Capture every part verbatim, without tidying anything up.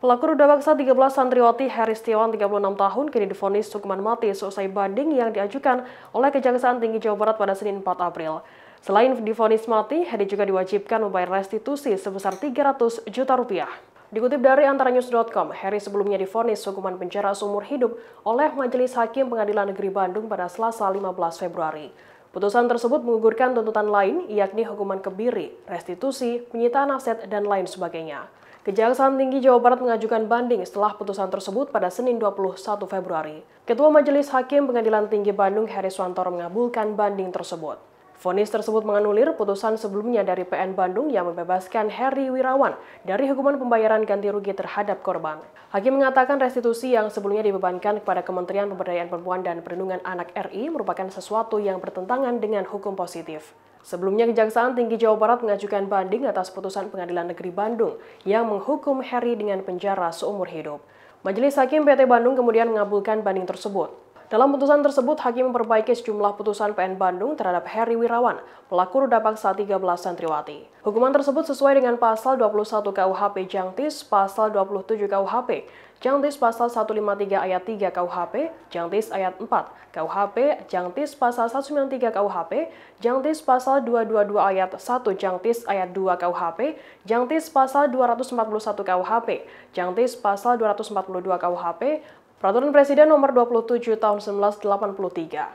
Pelaku ruda paksa tiga belas santriwati Herry Setiawan tiga puluh enam tahun kini divonis hukuman mati seusai banding yang diajukan oleh Kejaksaan Tinggi Jawa Barat pada Senin empat April. Selain divonis mati, Herry juga diwajibkan membayar restitusi sebesar tiga ratus juta rupiah. Dikutip dari antaranews dot com, Herry sebelumnya divonis hukuman penjara seumur hidup oleh Majelis Hakim Pengadilan Negeri Bandung pada Selasa lima belas Februari. Putusan tersebut menggugurkan tuntutan lain, yakni hukuman kebiri, restitusi, penyitaan aset, dan lain sebagainya. Kejaksaan Tinggi Jawa Barat mengajukan banding setelah putusan tersebut pada Senin dua puluh satu Februari. Ketua Majelis Hakim Pengadilan Tinggi Bandung Herry Setiawan mengabulkan banding tersebut. Vonis tersebut menganulir putusan sebelumnya dari P N Bandung yang membebaskan Herry Wirawan dari hukuman pembayaran ganti rugi terhadap korban. Hakim mengatakan restitusi yang sebelumnya dibebankan kepada Kementerian Pemberdayaan Perempuan dan Perlindungan Anak R I merupakan sesuatu yang bertentangan dengan hukum positif. Sebelumnya, Kejaksaan Tinggi Jawa Barat mengajukan banding atas putusan Pengadilan Negeri Bandung yang menghukum Herry dengan penjara seumur hidup. Majelis Hakim P T Bandung kemudian mengabulkan banding tersebut. Dalam putusan tersebut, Hakim memperbaiki sejumlah putusan P N Bandung terhadap Herry Wirawan, pelaku ruda paksa tiga belas santriwati. Hukuman tersebut sesuai dengan Pasal dua puluh satu K U H P Jangtis, Pasal dua puluh tujuh K U H P, Jangtis Pasal seratus lima puluh tiga Ayat tiga K U H P, Jangtis Ayat empat K U H P, Jangtis Pasal seratus sembilan puluh tiga K U H P, Jangtis Pasal dua ratus dua puluh dua Ayat satu Jangtis Ayat dua K U H P, Jangtis Pasal dua ratus empat puluh satu K U H P, Jangtis Pasal dua ratus empat puluh dua K U H P, Peraturan Presiden Nomor dua puluh tujuh Tahun seribu sembilan ratus delapan puluh tiga.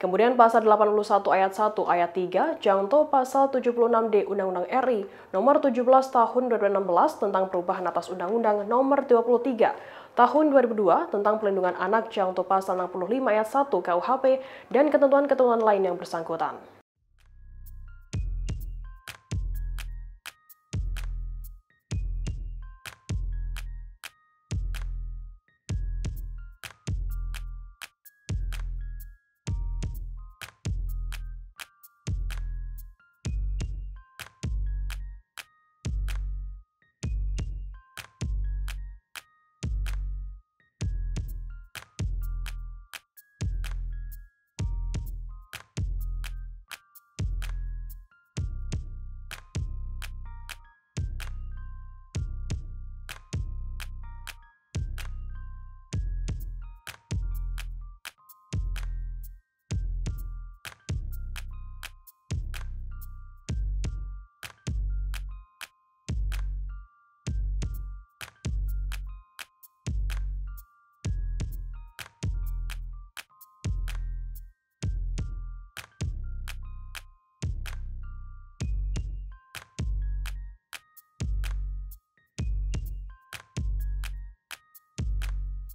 Kemudian Pasal delapan puluh satu Ayat satu Ayat tiga, Jangto Pasal tujuh puluh enam D Undang-Undang R I Nomor tujuh belas Tahun dua ribu enam belas tentang perubahan atas Undang-Undang Nomor dua puluh tiga Tahun dua ribu dua tentang Pelindungan Anak Jangto Pasal enam puluh lima Ayat satu K U H P dan ketentuan-ketentuan lain yang bersangkutan.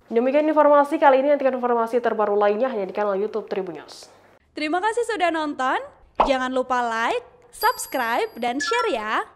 Demikian informasi kali ini, nantikan informasi terbaru lainnya hanya di kanal YouTube Tribunnews. Terima kasih sudah nonton, jangan lupa like, subscribe, dan share ya!